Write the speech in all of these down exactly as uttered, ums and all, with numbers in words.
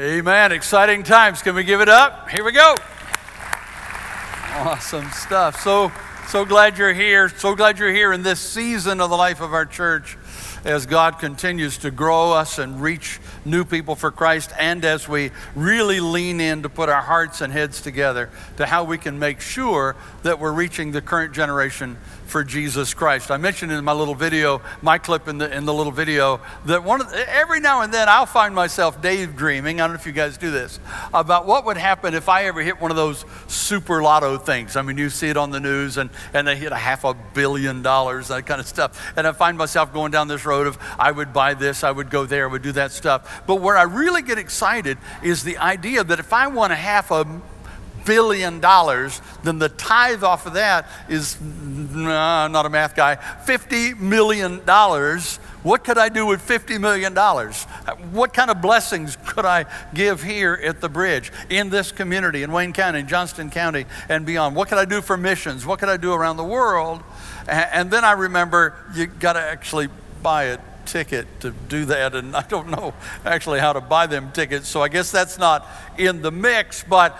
Amen. Exciting times. Can we give it up? Here we go. Awesome stuff. So, so glad you're here. So glad you're here in this season of the life of our church as God continues to grow us and reach new people for Christ, and as we really lean in to put our hearts and heads together to how we can make sure that we're reaching the current generation for Jesus Christ. I mentioned in my little video, my clip in the in the little video, that one of the, every now and then I'll find myself daydreaming, I don't know if you guys do this, about what would happen if I ever hit one of those super lotto things. I mean, you see it on the news, and, and they hit a half a billion dollars, that kind of stuff. And I find myself going down this road of, I would buy this, I would go there, I would do that stuff. But where I really get excited is the idea that if I won a half a billion dollars, then the tithe off of that is, nah, I'm not a math guy, fifty million dollars. What could I do with fifty million dollars? What kind of blessings could I give here at the Bridge, in this community, in Wayne County, in Johnston County, and beyond? What could I do for missions? What could I do around the world? And then I remember, you got to actually buy it. Ticket to do that, and I don't know actually how to buy them tickets, so I guess that's not in the mix, but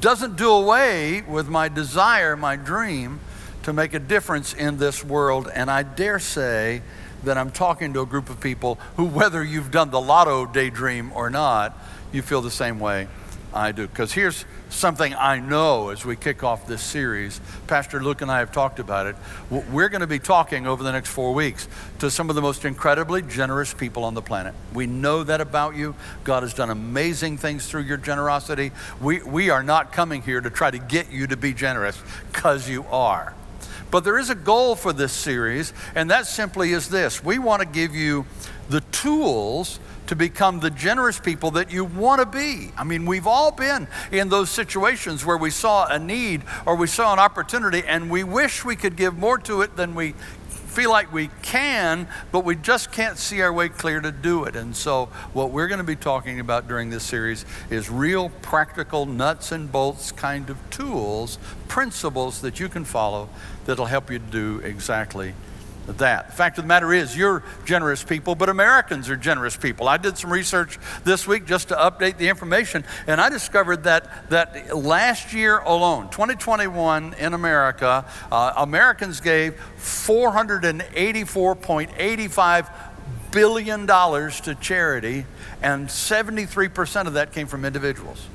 doesn't do away with my desire, my dream to make a difference in this world. And I dare say that I'm talking to a group of people who, whether you've done the lotto daydream or not, you feel the same way I do. Because here's something I know as we kick off this series. Pastor Luke and I have talked about it. We're going to be talking over the next four weeks to some of the most incredibly generous people on the planet. We know that about you. God has done amazing things through your generosity. We, we are not coming here to try to get you to be generous, because you are. But there is a goal for this series, and that simply is this. We want to give you the tools to become the generous people that you want to be. I mean, we've all been in those situations where we saw a need or we saw an opportunity and we wish we could give more to it than we feel like we can, but we just can't see our way clear to do it. And so what we're going to be talking about during this series is real practical nuts and bolts kind of tools, principles that you can follow that'll help you do exactly that. The fact of the matter is, you're generous people, but Americans are generous people. I did some research this week just to update the information, and I discovered that, that last year alone, twenty twenty-one in America, uh, Americans gave four hundred eighty-four point eight five billion dollars to charity, and seventy-three percent of that came from individuals.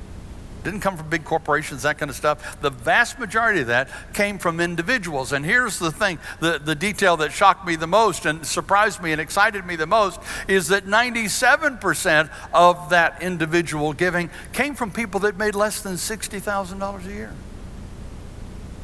Didn't come from big corporations, that kind of stuff. The vast majority of that came from individuals. And here's the thing, the, the detail that shocked me the most and surprised me and excited me the most is that ninety-seven percent of that individual giving came from people that made less than sixty thousand dollars a year.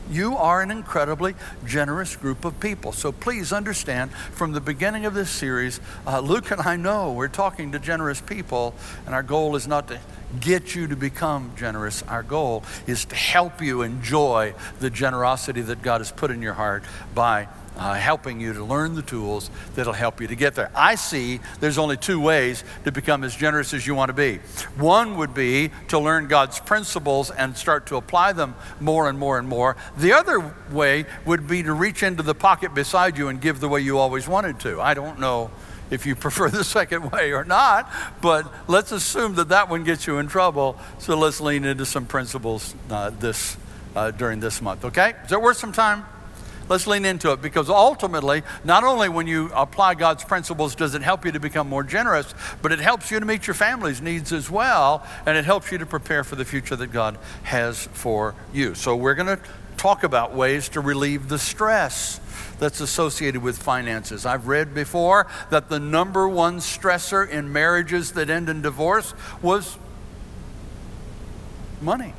You are an incredibly generous group of people. So please understand, from the beginning of this series, uh, Luke and I know we're talking to generous people, and our goal is not to get you to become generous. Our goal is to help you enjoy the generosity that God has put in your heart by uh, helping you to learn the tools that'll help you to get there. I see there's only two ways to become as generous as you want to be. One would be to learn God's principles and start to apply them more and more and more. The other way would be to reach into the pocket beside you and give the way you always wanted to. I don't know if you prefer the second way or not, but let's assume that that one gets you in trouble. So let's lean into some principles uh, this, uh, during this month, okay? Is that worth some time? Let's lean into it, because ultimately, not only when you apply God's principles does it help you to become more generous, but it helps you to meet your family's needs as well, and it helps you to prepare for the future that God has for you. So we're gonna talk about ways to relieve the stress that's associated with finances. I've read before that the number one stressor in marriages that end in divorce was money.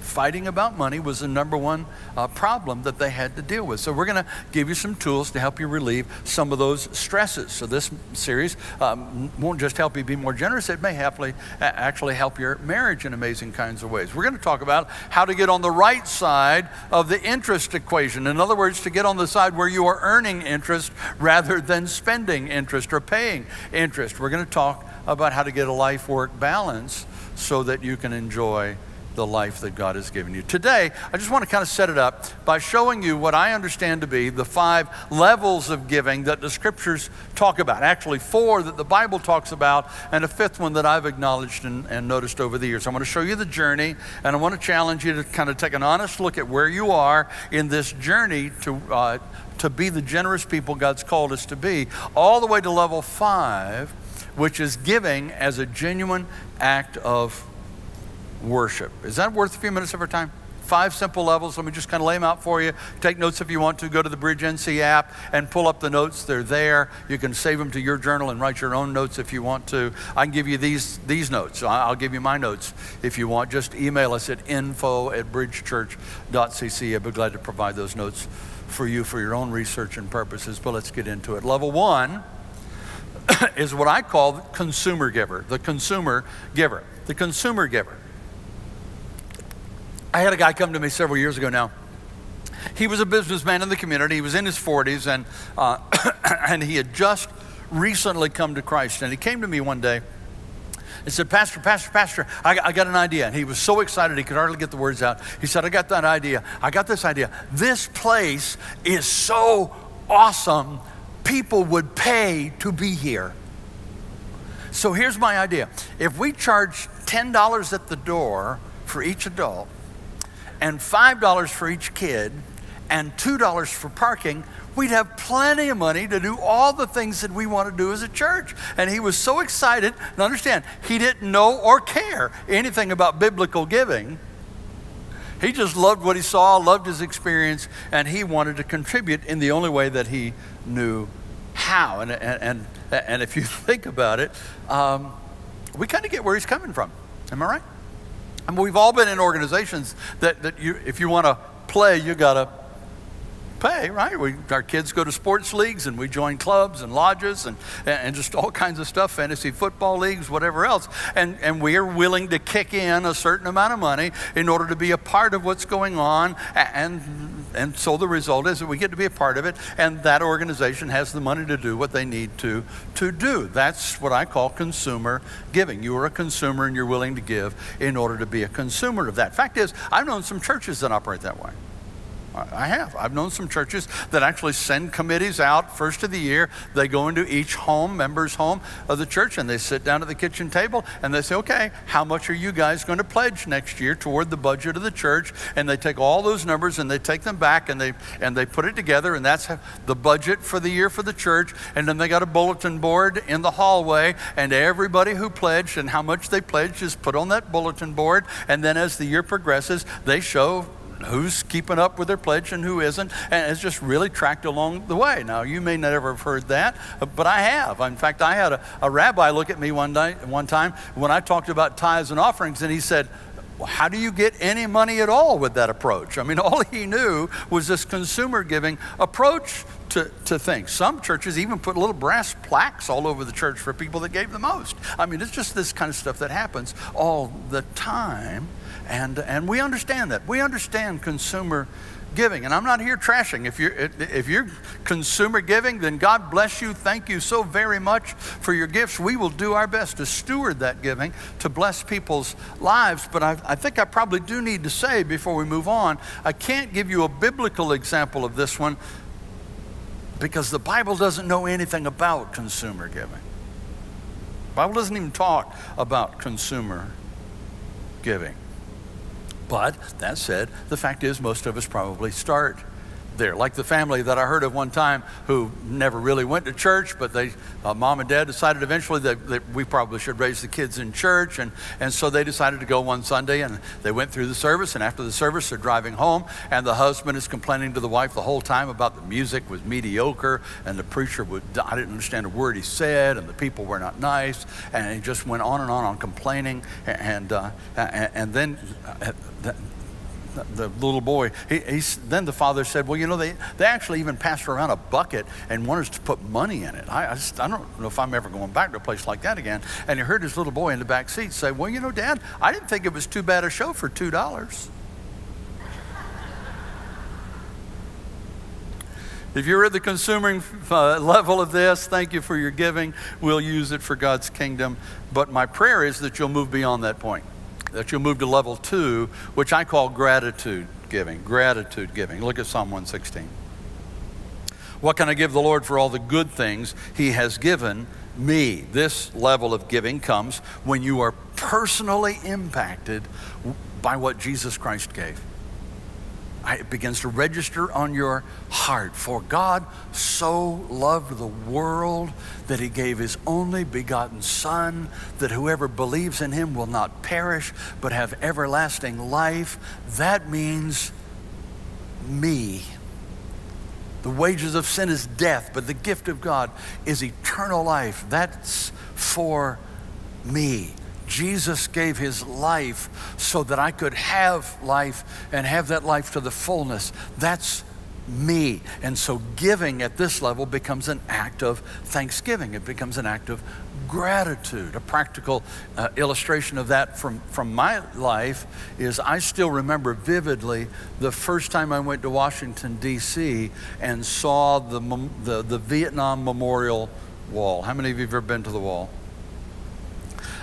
Fighting about money was the number one uh, problem that they had to deal with. So we're going to give you some tools to help you relieve some of those stresses. So this series um, won't just help you be more generous, it may happily, actually help your marriage in amazing kinds of ways. We're going to talk about how to get on the right side of the interest equation. In other words, to get on the side where you are earning interest rather than spending interest or paying interest. We're going to talk about how to get a life-work balance so that you can enjoy the life that God has given you. Today, I just want to kind of set it up by showing you what I understand to be the five levels of giving that the scriptures talk about. Actually, four that the Bible talks about, and a fifth one that I've acknowledged and, and noticed over the years. I want to show you the journey, and I want to challenge you to kind of take an honest look at where you are in this journey to, uh, to be the generous people God's called us to be, all the way to level five, which is giving as a genuine act of worship. Is that worth a few minutes of our time? Five simple levels. Let me just kind of lay them out for you. Take notes if you want to. Go to the Bridge N C app and pull up the notes. They're there. You can save them to your journal and write your own notes if you want to. I can give you these, these notes. I'll give you my notes if you want. Just email us at info at bridge church dot c c. I'd be glad to provide those notes for you for your own research and purposes, but let's get into it. Level one is what I call the consumer giver, the consumer giver, the consumer giver. I had a guy come to me several years ago now. He was a businessman in the community. He was in his forties, and, uh, and he had just recently come to Christ. And he came to me one day and said, Pastor, Pastor, Pastor, I, I got an idea. And he was so excited he could hardly get the words out. He said, I got that idea. I got this idea. This place is so awesome. People would pay to be here. So here's my idea. If we charge ten dollars at the door for each adult, and five dollars for each kid, and two dollars for parking, we'd have plenty of money to do all the things that we want to do as a church. And he was so excited. Now understand, he didn't know or care anything about biblical giving. He just loved what he saw, loved his experience, and he wanted to contribute in the only way that he knew how. And, and, and, and if you think about it, um, we kind of get where he's coming from. Am I right? I mean, we've all been in organizations that, that you, if you want to play, you got to pay, right? We, our kids go to sports leagues, and we join clubs and lodges and, and just all kinds of stuff, fantasy football leagues, whatever else. And, and we are willing to kick in a certain amount of money in order to be a part of what's going on. And, and so the result is that we get to be a part of it, and that organization has the money to do what they need to, to do. That's what I call consumer giving. You are a consumer, and you're willing to give in order to be a consumer of that. Fact is, I've known some churches that operate that way. I have. I've known some churches that actually send committees out first of the year. They go into each home, member's home of the church, and they sit down at the kitchen table, and they say, okay, how much are you guys going to pledge next year toward the budget of the church? And they take all those numbers, and they take them back, and they, and they put it together, and that's the budget for the year for the church. And then they got a bulletin board in the hallway, and everybody who pledged and how much they pledged is put on that bulletin board. And then as the year progresses, they show who's keeping up with their pledge and who isn't, and it's just really tracked along the way. Now, you may never have heard that, but I have. In fact, I had a, a rabbi look at me one day, one time when I talked about tithes and offerings, and he said, well, how do you get any money at all with that approach? I mean, all he knew was this consumer giving approach to, to things. Some churches even put little brass plaques all over the church for people that gave the most. I mean, it's just this kind of stuff that happens all the time. And, and we understand that. We understand consumer giving. And I'm not here trashing. If you're, if you're consumer giving, then God bless you. Thank you so very much for your gifts. We will do our best to steward that giving to bless people's lives. But I, I think I probably do need to say before we move on, I can't give you a biblical example of this one because the Bible doesn't know anything about consumer giving. The Bible doesn't even talk about consumer giving. But that said, the fact is most of us probably start there. Like the family that I heard of one time who never really went to church, but they, uh, mom and dad decided eventually that, that we probably should raise the kids in church. And, and so they decided to go one Sunday, and they went through the service. And after the service, they're driving home, and the husband is complaining to the wife the whole time about the music was mediocre, and the preacher would, I didn't understand a word he said, and the people were not nice. And he just went on and on on complaining. And, uh, and, and then... Uh, that, the little boy, he, he, then the father said, well, you know, they, they actually even passed around a bucket and wanted us to put money in it. I, I, just, I don't know if I'm ever going back to a place like that again. And he heard his little boy in the back seat say, well, you know, Dad, I didn't think it was too bad a show for two dollars. If you're at the consuming uh, level of this, thank you for your giving. We'll use it for God's kingdom. But my prayer is that you'll move beyond that point. that you'll move to level two, which I call gratitude giving. Gratitude giving. Look at Psalm one sixteen. What can I give the Lord for all the good things he has given me? This level of giving comes when you are personally impacted by what Jesus Christ gave. It begins to register on your heart. For God so loved the world that he gave his only begotten Son, that whoever believes in him will not perish but have everlasting life. That means me. The wages of sin is death, but the gift of God is eternal life. That's for me. Jesus gave his life so that I could have life and have that life to the fullness. That's me. And so giving at this level becomes an act of thanksgiving. It becomes an act of gratitude. A practical uh, illustration of that from, from my life is I still remember vividly the first time I went to Washington, D C and saw the, the, the Vietnam Memorial Wall. How many of you have ever been to the wall?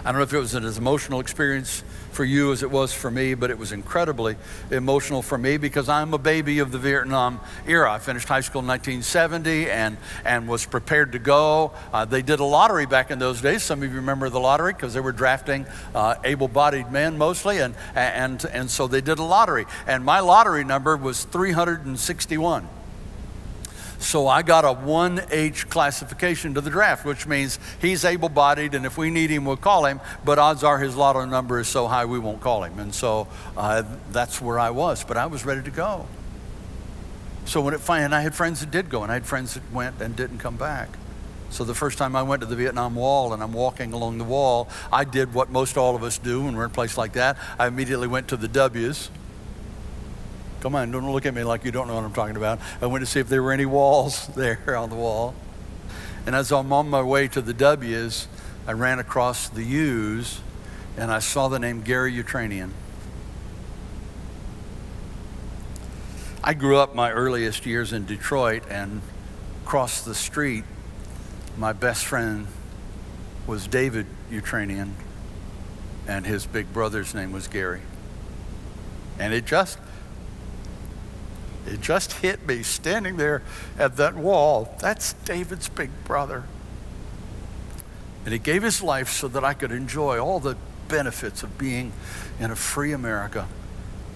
I don't know if it was an as emotional experience for you as it was for me, but it was incredibly emotional for me because I'm a baby of the Vietnam era. I finished high school in nineteen seventy and, and was prepared to go. Uh, they did a lottery back in those days. Some of you remember the lottery because they were drafting uh, able-bodied men mostly, and, and, and so they did a lottery. And my lottery number was three hundred sixty-one. So I got a one H classification to the draft, which means he's able-bodied, and if we need him, we'll call him, but odds are his lotto number is so high we won't call him. And so uh, that's where I was, but I was ready to go. So when it finally, I had friends that did go, and I had friends that went and didn't come back. So the first time I went to the Vietnam Wall and I'm walking along the wall, I did what most all of us do when we're in a place like that. I immediately went to the W's. Come on, don't look at me like you don't know what I'm talking about. I went to see if there were any walls there on the wall. And as I'm on my way to the W's, I ran across the U's, and I saw the name Gary Utranian. I grew up my earliest years in Detroit, and across the street, my best friend was David Utranian, and his big brother's name was Gary. And it just... It just hit me standing there at that wall. That's David's big brother. And he gave his life so that I could enjoy all the benefits of being in a free America.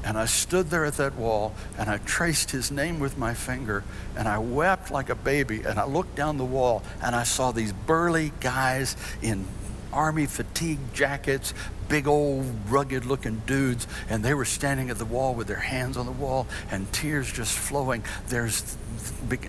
And I stood there at that wall, and I traced his name with my finger, and I wept like a baby, and I looked down the wall, and I saw these burly guys in army fatigue jackets, big old rugged looking dudes, and they were standing at the wall with their hands on the wall and tears just flowing. There's,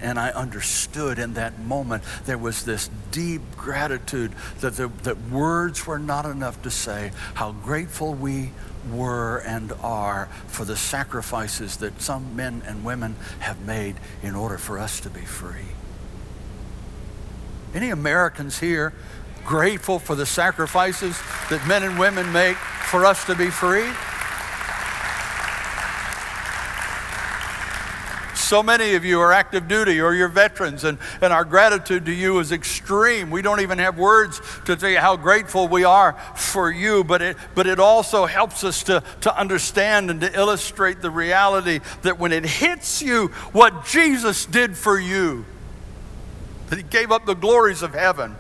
and I understood in that moment, there was this deep gratitude that, the, that words were not enough to say how grateful we were and are for the sacrifices that some men and women have made in order for us to be free. Any Americans here grateful for the sacrifices that men and women make for us to be free? So many of you are active duty or you're veterans, and, and our gratitude to you is extreme. We don't even have words to tell you how grateful we are for you, but it, but it also helps us to, to understand and to illustrate the reality that when it hits you what Jesus did for you, that he gave up the glories of heaven.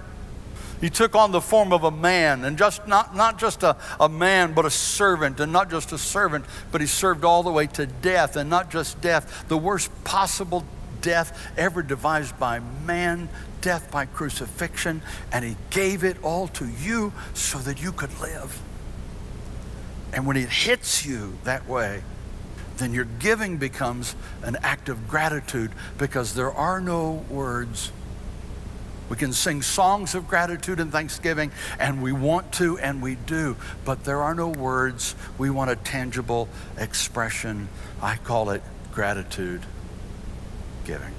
He took on the form of a man, and just not, not just a, a man, but a servant, and not just a servant, but he served all the way to death, and not just death, the worst possible death ever devised by man, death by crucifixion, and he gave it all to you so that you could live. And when it hits you that way, then your giving becomes an act of gratitude, because there are no words. We can sing songs of gratitude and thanksgiving, and we want to and we do, but there are no words. We want a tangible expression. I call it gratitude giving.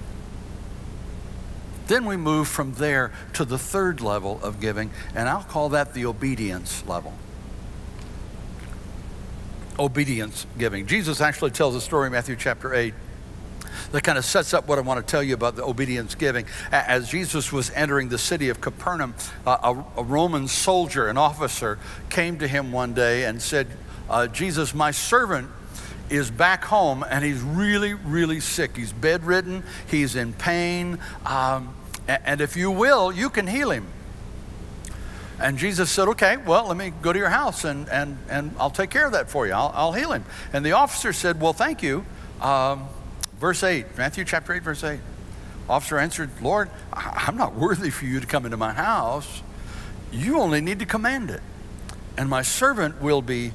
Then we move from there to the third level of giving, and I'll call that the obedience level. Obedience giving. Jesus actually tells a story in Matthew chapter eight that kind of sets up what I want to tell you about the obedience giving. As Jesus was entering the city of Capernaum, uh, a, a Roman soldier, an officer, came to him one day and said, uh, Jesus, my servant, is back home, and he's really, really sick. He's bedridden. He's in pain. Um, and if you will, you can heal him. And Jesus said, okay, well, let me go to your house, and, and, and I'll take care of that for you. I'll, I'll heal him. And the officer said, well, thank you. Um, verse eight, Matthew chapter eight, verse eight. Officer answered, Lord, I'm not worthy for you to come into my house. You only need to command it, and my servant will be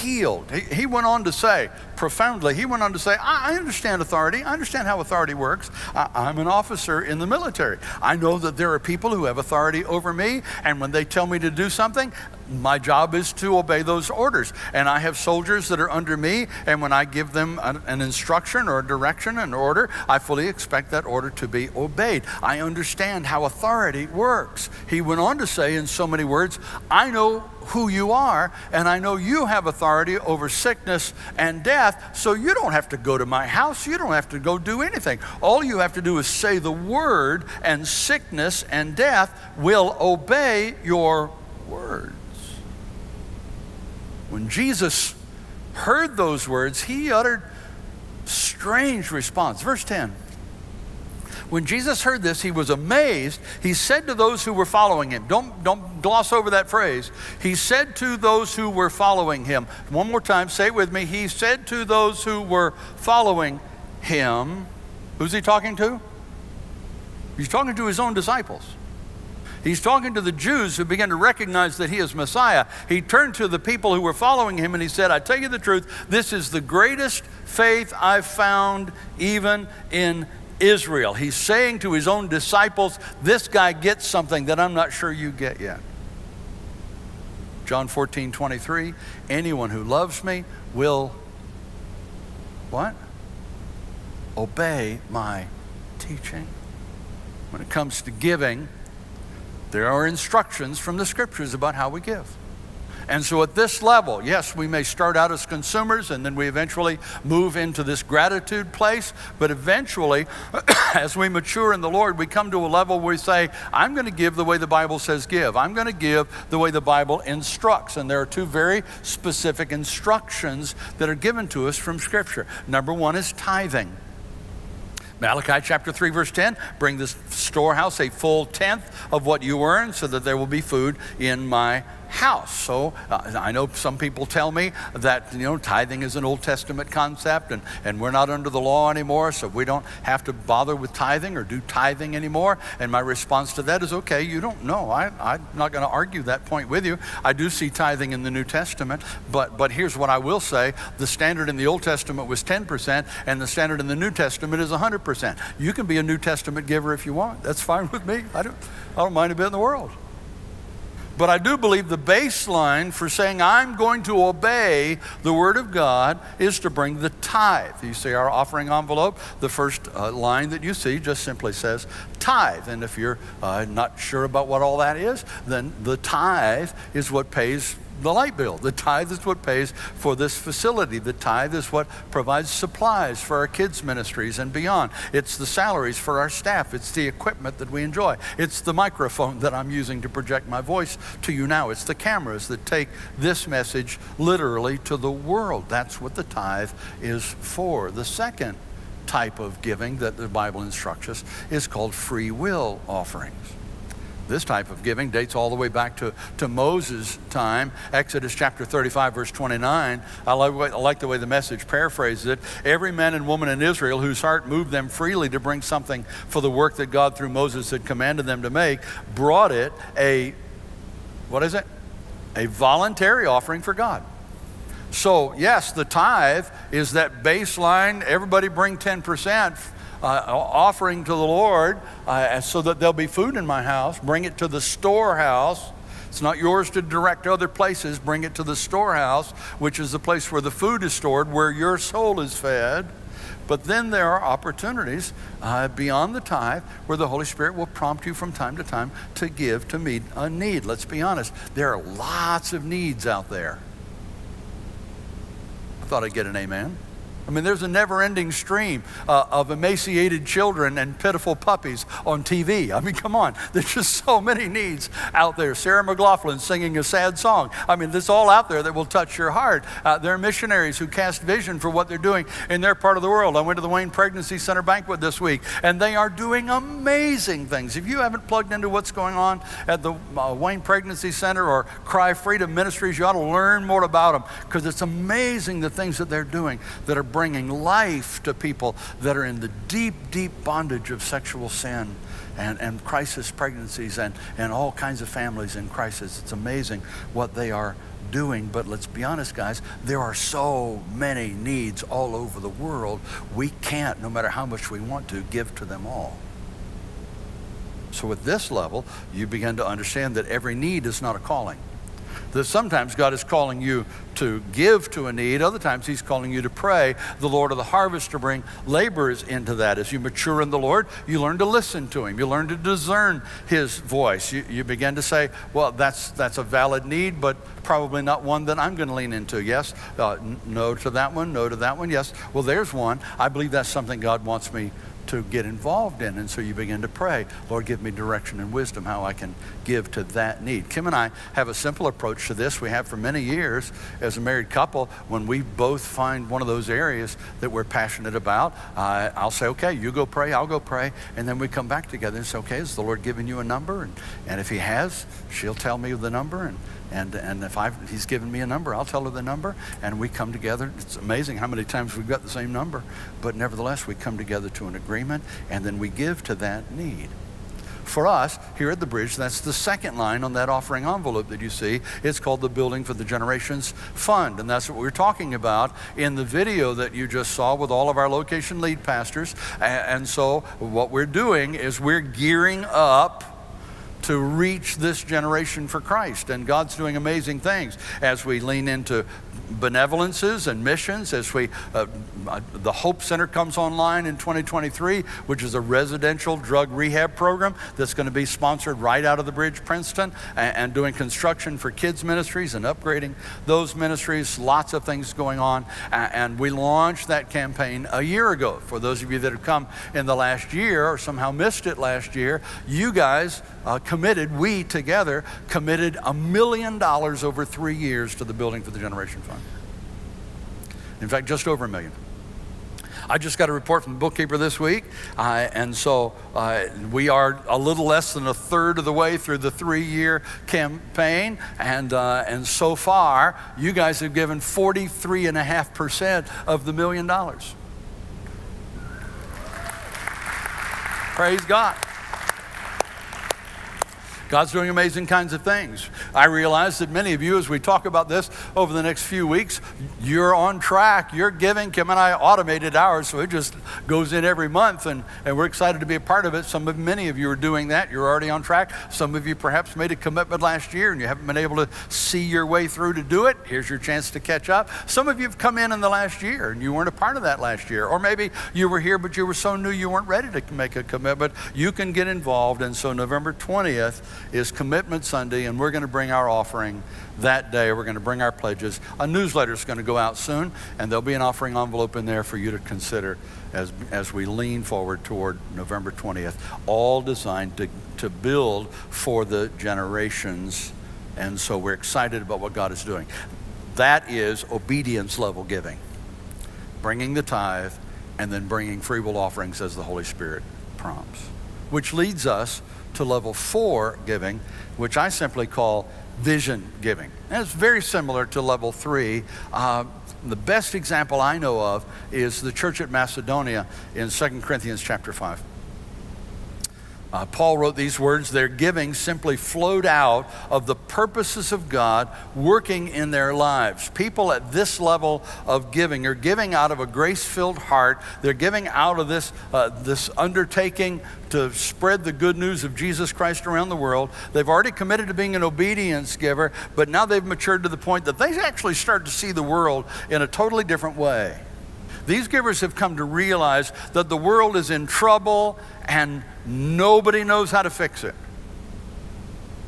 healed. He, he went on to say, profoundly, he went on to say, I, I understand authority. I understand how authority works. I, I'm an officer in the military. I know that there are people who have authority over me, and when they tell me to do something, my job is to obey those orders. And I have soldiers that are under me, and when I give them an, an instruction or a direction, an order, I fully expect that order to be obeyed. I understand how authority works. He went on to say in so many words, I know who you are, and I know you have authority over sickness and death, so you don't have to go to my house. You don't have to go do anything. All you have to do is say the word, and sickness and death will obey your word. When Jesus heard those words, he uttered strange response. Verse ten, when Jesus heard this, he was amazed. He said to those who were following him, don't, don't gloss over that phrase. He said to those who were following him. One more time, say it with me. He said to those who were following him. Who's he talking to? He's talking to his own disciples. He's talking to the Jews who began to recognize that he is Messiah. He turned to the people who were following him and he said, I tell you the truth, this is the greatest faith I've found even in Israel. He's saying to his own disciples, this guy gets something that I'm not sure you get yet. John fourteen twenty-three, anyone who loves me will, what? Obey my teaching. When it comes to giving, there are instructions from the scriptures about how we give. And so at this level, yes, we may start out as consumers and then we eventually move into this gratitude place. But eventually, as we mature in the Lord, we come to a level where we say, I'm going to give the way the Bible says give. I'm going to give the way the Bible instructs. And there are two very specific instructions that are given to us from Scripture. Number one is tithing. Malachi chapter three, verse ten, bring this storehouse a full tenth of what you earn so that there will be food in my house. So uh, I know some people tell me that, you know, tithing is an Old Testament concept and, and we're not under the law anymore, so we don't have to bother with tithing or do tithing anymore. And my response to that is, okay, you don't know. I, I'm not going to argue that point with you. I do see tithing in the New Testament, but, but here's what I will say. The standard in the Old Testament was ten percent and the standard in the New Testament is one hundred percent. You can be a New Testament giver if you want. That's fine with me. I don't, I don't mind a bit in the world. But I do believe the baseline for saying I'm going to obey the Word of God is to bring the tithe. You see our offering envelope, the first uh, line that you see just simply says tithe. And if you're uh, not sure about what all that is, then the tithe is what pays the light bill. The tithe is what pays for this facility. The tithe is what provides supplies for our kids' ministries and beyond. It's the salaries for our staff. It's the equipment that we enjoy. It's the microphone that I'm using to project my voice to you now. It's the cameras that take this message literally to the world. That's what the tithe is for. The second type of giving that the Bible instructs us is called free will offerings. This type of giving dates all the way back to, to Moses' time. Exodus chapter thirty-five, verse twenty-nine. I like, I like the way the Message paraphrases it. Every man and woman in Israel whose heart moved them freely to bring something for the work that God through Moses had commanded them to make, brought it a, what is it? A voluntary offering for God. So yes, the tithe is that baseline, everybody bring ten percent. Uh, offering to the Lord uh, so that there'll be food in my house. Bring it to the storehouse. It's not yours to direct to other places. Bring it to the storehouse, which is the place where the food is stored, where your soul is fed. But then there are opportunities uh, beyond the tithe where the Holy Spirit will prompt you from time to time to give to meet a need. Let's be honest. There are lots of needs out there. I thought I'd get an amen. I mean, there's a never-ending stream uh, of emaciated children and pitiful puppies on T V. I mean, come on. There's just so many needs out there. Sarah McLaughlin singing a sad song. I mean, this all out there that will touch your heart. Uh, there are missionaries who cast vision for what they're doing in their part of the world. I went to the Wayne Pregnancy Center banquet this week, and they are doing amazing things. If you haven't plugged into what's going on at the uh, Wayne Pregnancy Center or Cry Freedom Ministries, you ought to learn more about them, because it's amazing the things that they're doing that are bringing life to people that are in the deep, deep bondage of sexual sin and, and crisis pregnancies and, and all kinds of families in crisis. It's amazing what they are doing, but let's be honest, guys, there are so many needs all over the world. We can't, no matter how much we want to, give to them all. So at this level, you begin to understand that every need is not a calling. That sometimes God is calling you to give to a need. Other times he's calling you to pray the Lord of the harvest to bring laborers into that. As you mature in the Lord, you learn to listen to him. You learn to discern his voice. You, you begin to say, well, that's, that's a valid need, but probably not one that I'm going to lean into. Yes, uh, no to that one, no to that one. Yes, well, there's one. I believe that's something God wants me to get involved in. And so you begin to pray, Lord, give me direction and wisdom how I can give to that need. Kim and I have a simple approach to this. We have for many years as a married couple. When we both find one of those areas that we're passionate about, uh, I'll say, okay, you go pray, I'll go pray. And then we come back together and say, okay, has the Lord given you a number? And, and if he has, she'll tell me the number. And And, and if I've, he's given me a number, I'll tell her the number, and we come together. It's amazing how many times we've got the same number, but nevertheless, we come together to an agreement, and then we give to that need. For us, here at the Bridge, that's the second line on that offering envelope that you see. It's called the Building for the Generations Fund, and that's what we were talking about in the video that you just saw with all of our location lead pastors. And so what we're doing is we're gearing up to reach this generation for Christ. And God's doing amazing things as we lean into benevolences and missions, as we, uh, the Hope Center comes online in twenty twenty-three, which is a residential drug rehab program that's going to be sponsored right out of the Bridge Princeton, and, and doing construction for kids ministries and upgrading those ministries. Lots of things going on. And, and we launched that campaign a year ago. For those of you that have come in the last year or somehow missed it last year, you guys uh, committed, we together committed a million dollars over three years to the Building for the Generation Fund. In fact, just over a million. I just got a report from the bookkeeper this week, uh, and so uh, we are a little less than a third of the way through the three-year campaign, and, uh, and so far, you guys have given forty-three point five percent of the million dollars. Praise God. God's doing amazing kinds of things. I realize that many of you, as we talk about this over the next few weeks, you're on track, you're giving. Kim and I automated ours, so it just goes in every month, and, and we're excited to be a part of it. Some of, many of you are doing that. You're already on track. Some of you perhaps made a commitment last year, and you haven't been able to see your way through to do it. Here's your chance to catch up. Some of you have come in in the last year, and you weren't a part of that last year. Or maybe you were here, but you were so new you weren't ready to make a commitment. You can get involved, and so November twentieth, is Commitment Sunday, and we're going to bring our offering that day. We're going to bring our pledges. A newsletter is going to go out soon, and there'll be an offering envelope in there for you to consider as, as we lean forward toward November twentieth, all designed to, to build for the generations. And so we're excited about what God is doing. That is obedience level giving, bringing the tithe, and then bringing free will offerings as the Holy Spirit prompts, which leads us to level four giving, which I simply call vision giving. And it's very similar to level three. Uh, the best example I know of is the church at Macedonia in Second Corinthians chapter five. Uh, Paul wrote these words, their giving simply flowed out of the purposes of God working in their lives. People at this level of giving are giving out of a grace-filled heart. They're giving out of this, uh, this undertaking to spread the good news of Jesus Christ around the world. They've already committed to being an obedience giver, but now they've matured to the point that they actually start to see the world in a totally different way. These givers have come to realize that the world is in trouble and nobody knows how to fix it.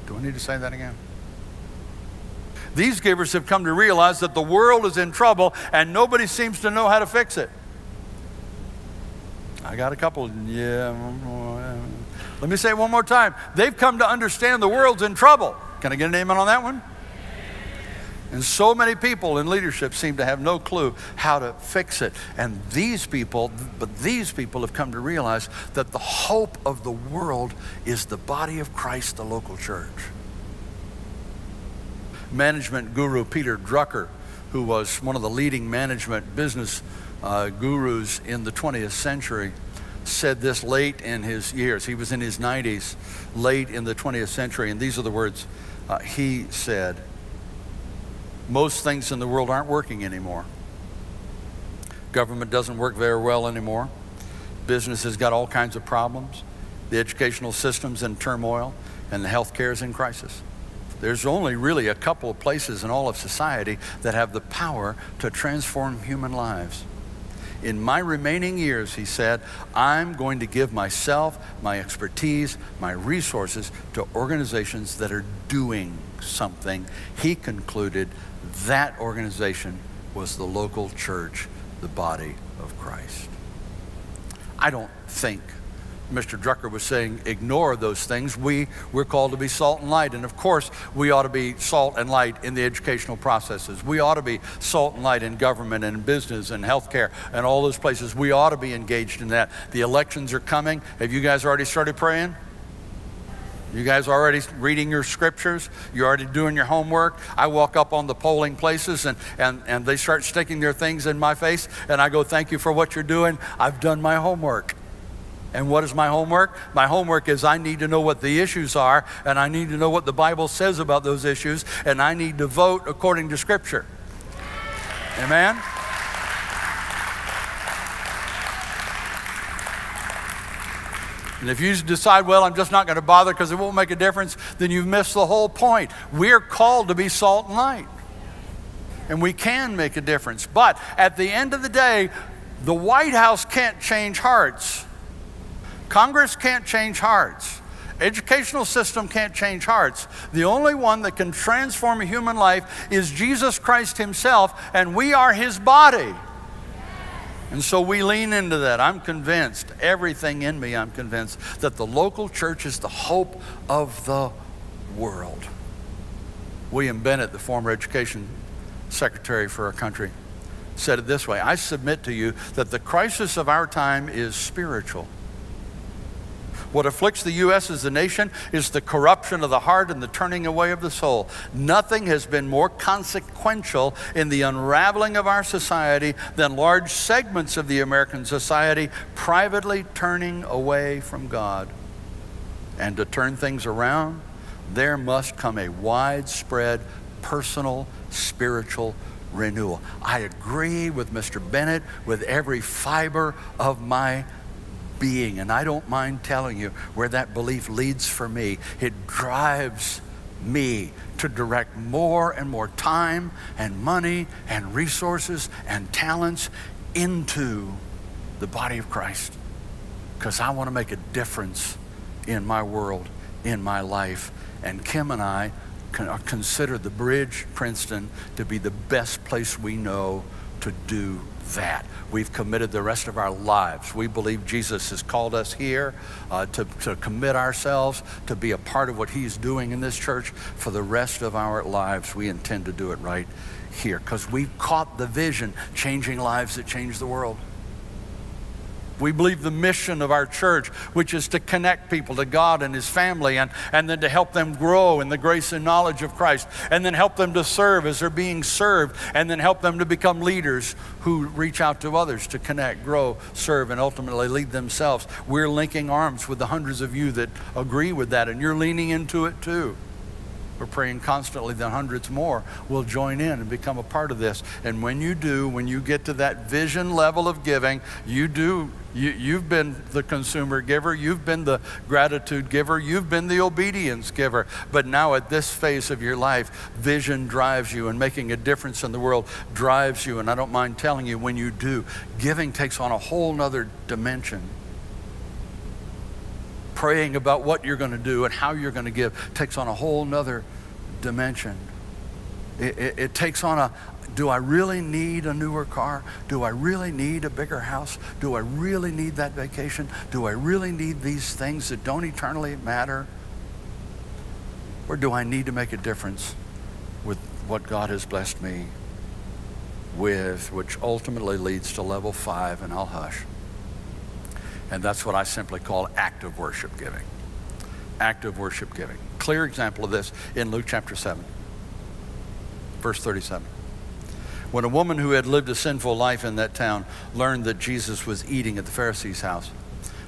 Do I need to say that again? These givers have come to realize that the world is in trouble and nobody seems to know how to fix it. I got a couple. Yeah. Let me say it one more time. They've come to understand the world's in trouble. Can I get an amen on that one? And so many people in leadership seem to have no clue how to fix it. And these people, but these people have come to realize that the hope of the world is the body of Christ, the local church. Management guru Peter Drucker, who was one of the leading management business uh, gurus in the twentieth century, said this late in his years. He was in his nineties, late in the twentieth century, and these are the words uh, he said. Most things in the world aren't working anymore. Government doesn't work very well anymore. Business has got all kinds of problems. The educational system's in turmoil, and the healthcare is in crisis. There's only really a couple of places in all of society that have the power to transform human lives. In my remaining years, he said, I'm going to give myself, my expertise, my resources to organizations that are doing something. He concluded that organization was the local church, the body of Christ. I don't think Mister Drucker was saying ignore those things. We, we're called to be salt and light. And of course, we ought to be salt and light in the educational processes. We ought to be salt and light in government and in business and healthcare and all those places. We ought to be engaged in that. The elections are coming. Have you guys already started praying? You guys already reading your scriptures? You're already doing your homework? I walk up on the polling places and, and, and they start sticking their things in my face and I go, thank you for what you're doing. I've done my homework. And what is my homework? My homework is I need to know what the issues are, and I need to know what the Bible says about those issues, and I need to vote according to Scripture. Amen? And if you decide, well, I'm just not going to bother because it won't make a difference, then you've missed the whole point. We're called to be salt and light, and we can make a difference. But at the end of the day, the White House can't change hearts. Congress can't change hearts. Educational system can't change hearts. The only one that can transform a human life is Jesus Christ himself, and we are his body. And so we lean into that. I'm convinced, everything in me, I'm convinced that the local church is the hope of the world. William Bennett, the former education secretary for our country, said it this way, I submit to you that the crisis of our time is spiritual. What afflicts the U S as a nation is the corruption of the heart and the turning away of the soul. Nothing has been more consequential in the unraveling of our society than large segments of the American society privately turning away from God. And to turn things around, there must come a widespread personal spiritual renewal. I agree with Mister Bennett with every fiber of my being, and I don't mind telling you where that belief leads for me. It drives me to direct more and more time and money and resources and talents into the body of Christ because I want to make a difference in my world, in my life. And Kim and I consider the Bridge Princeton to be the best place we know to do that. We've committed the rest of our lives. We believe Jesus has called us here uh, to, to commit ourselves, to be a part of what he's doing in this church for the rest of our lives. We intend to do it right here because we've caught the vision, changing lives that change the world. We believe the mission of our church, which is to connect people to God and his family, and, and then to help them grow in the grace and knowledge of Christ, and then help them to serve as they're being served, and then help them to become leaders who reach out to others to connect, grow, serve, and ultimately lead themselves. We're linking arms with the hundreds of you that agree with that, and you're leaning into it too. We're praying constantly that hundreds more will join in and become a part of this. And when you do, when you get to that vision level of giving, you do, you, you've been the consumer giver, you've been the gratitude giver, you've been the obedience giver. But now at this phase of your life, vision drives you and making a difference in the world drives you. And I don't mind telling you, when you do, giving takes on a whole nother dimension. Praying about what you're going to do and how you're going to give takes on a whole nother dimension. It, it, it takes on a, do I really need a newer car? Do I really need a bigger house? Do I really need that vacation? Do I really need these things that don't eternally matter? Or do I need to make a difference with what God has blessed me with, which ultimately leads to level five, and I'll hush. And that's what I simply call active worship giving. Active worship giving. Clear example of this in Luke chapter seven, verse thirty-seven. When a woman who had lived a sinful life in that town learned that Jesus was eating at the Pharisee's house,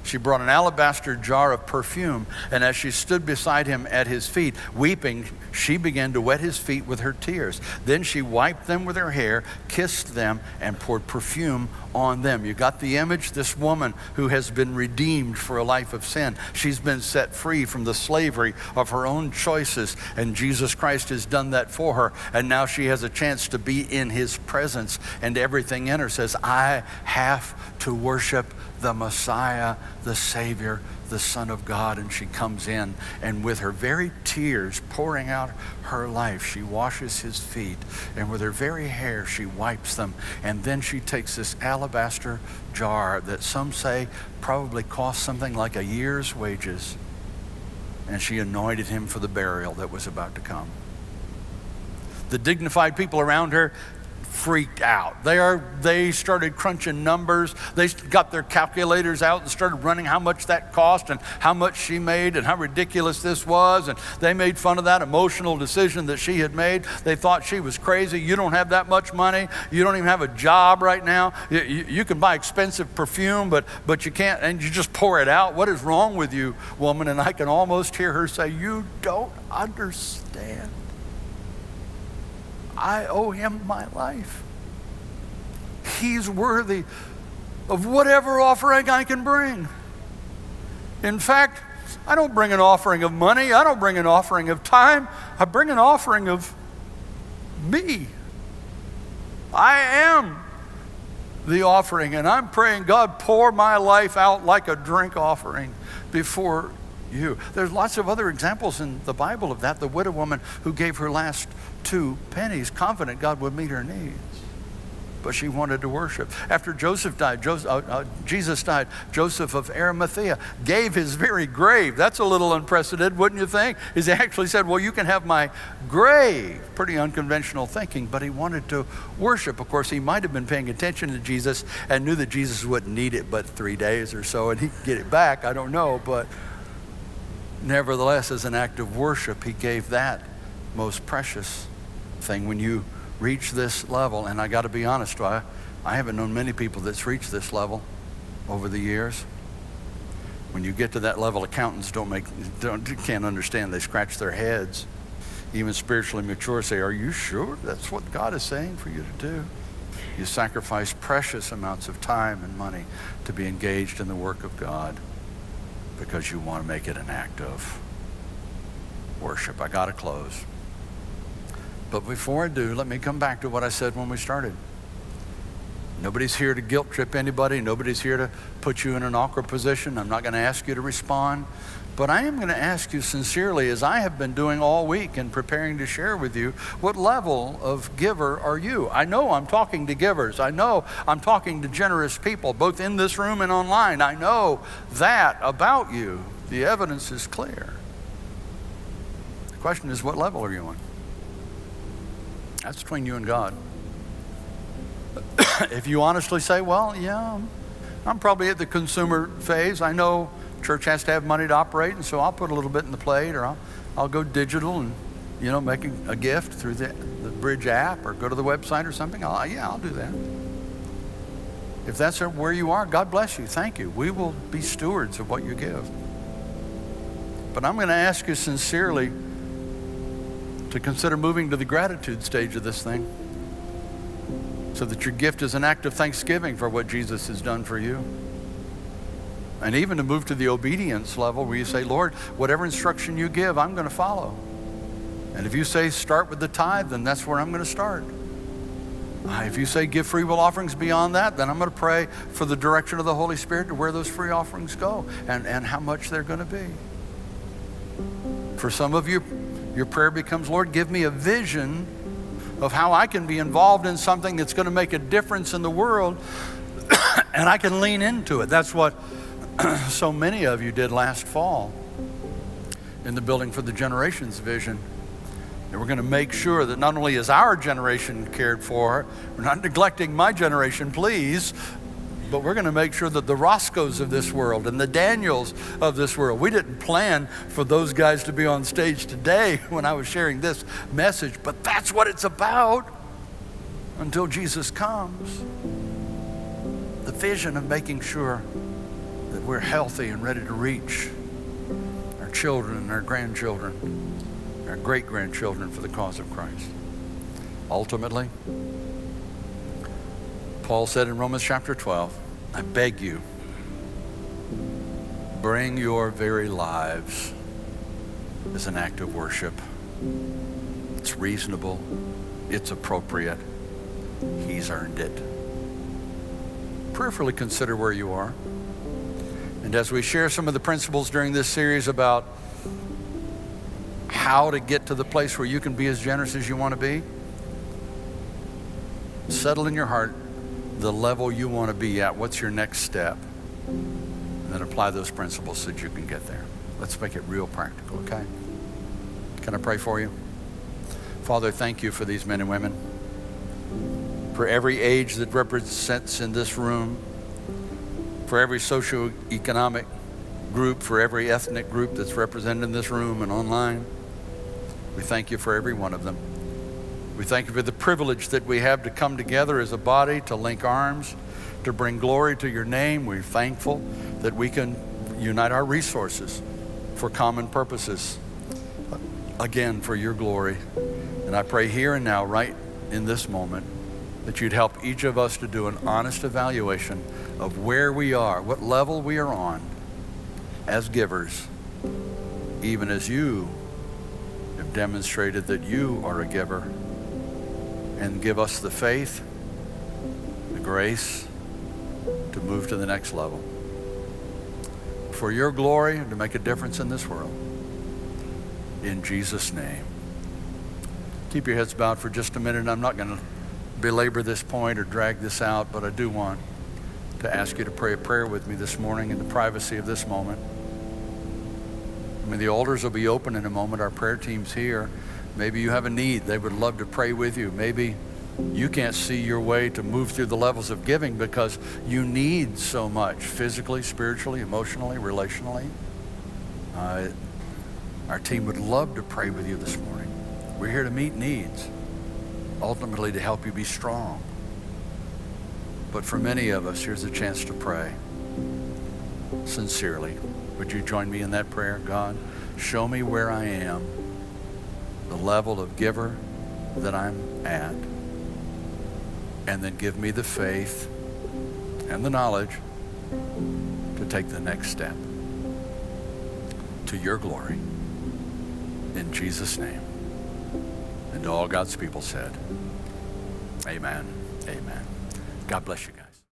she brought an alabaster jar of perfume, and as she stood beside him at his feet, weeping, she began to wet his feet with her tears. Then she wiped them with her hair, kissed them, and poured perfume on them. You got the image? This woman who has been redeemed for a life of sin. She's been set free from the slavery of her own choices, and Jesus Christ has done that for her, and now she has a chance to be in his presence, and everything in her says, I have to worship the Messiah, the Savior, the Son of God. And she comes in, and with her very tears pouring out her life, she washes his feet, and with her very hair she wipes them. And then she takes this alabaster jar that some say probably cost something like a year's wages, and she anointed him for the burial that was about to come. The dignified people around her freaked out. They are, they started crunching numbers. They got their calculators out and started running how much that cost and how much she made and how ridiculous this was. And they made fun of that emotional decision that she had made. They thought she was crazy. You don't have that much money. You don't even have a job right now. You, you, you can buy expensive perfume, but, but you can't, and you just pour it out. What is wrong with you, woman? And I can almost hear her say, you don't understand. I owe him my life. He's worthy of whatever offering I can bring. In fact, I don't bring an offering of money. I don't bring an offering of time. I bring an offering of me. I am the offering, and I'm praying, God, pour my life out like a drink offering before you. There's lots of other examples in the Bible of that. The widow woman who gave her last two pennies, confident God would meet her needs, but she wanted to worship. After Joseph died, Joseph, uh, uh, Jesus died, Joseph of Arimathea gave his very grave. That's a little unprecedented, wouldn't you think? Is he actually said, well, you can have my grave. Pretty unconventional thinking, but he wanted to worship. Of course, he might have been paying attention to Jesus and knew that Jesus wouldn't need it but three days or so, and he could get it back, I don't know, but nevertheless, as an act of worship, he gave that most precious thing. When you reach this level, and I got to be honest, I, I haven't known many people that's reached this level over the years. When you get to that level, accountants don't make, don't, can't understand. They scratch their heads. Even spiritually mature say, are you sure that's what God is saying for you to do? You sacrifice precious amounts of time and money to be engaged in the work of God because you want to make it an act of worship. I got to close. But before I do, let me come back to what I said when we started. Nobody's here to guilt trip anybody. Nobody's here to put you in an awkward position. I'm not going to ask you to respond. But I am going to ask you sincerely, as I have been doing all week and preparing to share with you, what level of giver are you? I know I'm talking to givers. I know I'm talking to generous people, both in this room and online. I know that about you. The evidence is clear. The question is, what level are you on? That's between you and God. If you honestly say, well, yeah, I'm probably at the consumer phase. I know church has to have money to operate, and so I'll put a little bit in the plate, or I'll, I'll go digital and, you know, make a gift through the, the Bridge app, or go to the website or something. I'll, yeah, I'll do that. If that's where you are, God bless you. Thank you. We will be stewards of what you give. But I'm going to ask you sincerely to consider moving to the gratitude stage of this thing, so that your gift is an act of thanksgiving for what Jesus has done for you. And even to move to the obedience level where you say, Lord, whatever instruction you give, I'm going to follow. And if you say start with the tithe, then that's where I'm going to start. If you say give free will offerings beyond that, then I'm going to pray for the direction of the Holy Spirit to where those free offerings go and, and how much they're going to be. For some of you, your prayer becomes, Lord, give me a vision of how I can be involved in something that's going to make a difference in the world, and I can lean into it. That's what so many of you did last fall in the Building for the Generations vision. And we're going to make sure that not only is our generation cared for, we're not neglecting my generation, please, but we're going to make sure that the Roscoes of this world and the Daniels of this world, we didn't plan for those guys to be on stage today when I was sharing this message, but that's what it's about until Jesus comes. The vision of making sure that we're healthy and ready to reach our children, our grandchildren, our great-grandchildren for the cause of Christ. Ultimately, Paul said in Romans chapter twelve, I beg you, bring your very lives as an act of worship. It's reasonable, it's appropriate, he's earned it. Prayerfully consider where you are. And as we share some of the principles during this series about how to get to the place where you can be as generous as you want to be, settle in your heart the level you want to be at. What's your next step? And then apply those principles so that you can get there. Let's make it real practical, okay? Can I pray for you? Father, thank you for these men and women, for every age that represents in this room, for every socioeconomic group, for every ethnic group that's represented in this room and online. We thank you for every one of them. We thank you for the privilege that we have to come together as a body, to link arms, to bring glory to your name. We're thankful that we can unite our resources for common purposes, again, for your glory. And I pray here and now, right in this moment, that you'd help each of us to do an honest evaluation of where we are, what level we are on as givers, even as you have demonstrated that you are a giver, and give us the faith, the grace to move to the next level for your glory and to make a difference in this world. In Jesus' name. Keep your heads bowed for just a minute. I'm not gonna belabor this point or drag this out, but I do want to ask you to pray a prayer with me this morning in the privacy of this moment. I mean, the altars will be open in a moment. Our prayer team's here. Maybe you have a need. They would love to pray with you. Maybe you can't see your way to move through the levels of giving because you need so much physically, spiritually, emotionally, relationally. Uh, our team would love to pray with you this morning. We're here to meet needs, ultimately to help you be strong. But for many of us, here's a chance to pray sincerely. Would you join me in that prayer? God, show me where I am, the level of giver that I'm at, and then give me the faith and the knowledge to take the next step to your glory. In Jesus' name. And all God's people said, amen, amen. God bless you guys.